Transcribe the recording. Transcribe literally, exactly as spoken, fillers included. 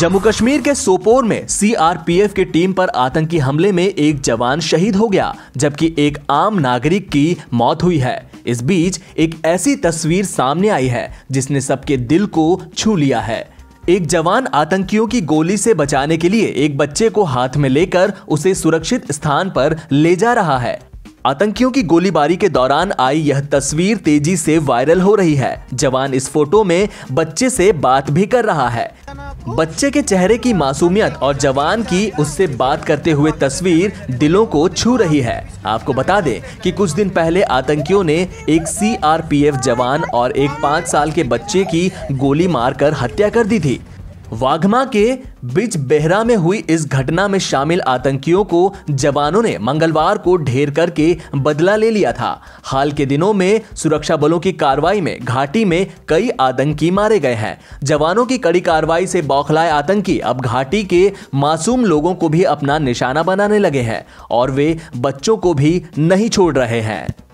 जम्मू कश्मीर के सोपोर में C R P F की टीम पर आतंकी हमले में एक जवान शहीद हो गया, जबकि एक आम नागरिक की मौत हुई है। इस बीच एक ऐसी तस्वीर सामने आई है जिसने सबके दिल को छू लिया है। एक जवान आतंकियों की गोली से बचाने के लिए एक बच्चे को हाथ में लेकर उसे सुरक्षित स्थान पर ले जा रहा है। आतंकियों की गोलीबारी के दौरान आई यह तस्वीर तेजी से वायरल हो रही है। जवान इस फोटो में बच्चे से बात भी कर रहा है। बच्चे के चेहरे की मासूमियत और जवान की उससे बात करते हुए तस्वीर दिलों को छू रही है। आपको बता दें कि कुछ दिन पहले आतंकियों ने एक सी आर पी एफ जवान और एक पाँच साल के बच्चे की गोली मारकर हत्या कर दी थी। वाघमा के बिजबेहरा में हुई इस घटना में शामिल आतंकियों को जवानों ने मंगलवार को ढेर करके बदला ले लिया था। हाल के दिनों में सुरक्षा बलों की कार्रवाई में घाटी में कई आतंकी मारे गए हैं। जवानों की कड़ी कार्रवाई से बौखलाए आतंकी अब घाटी के मासूम लोगों को भी अपना निशाना बनाने लगे हैं और वे बच्चों को भी नहीं छोड़ रहे हैं।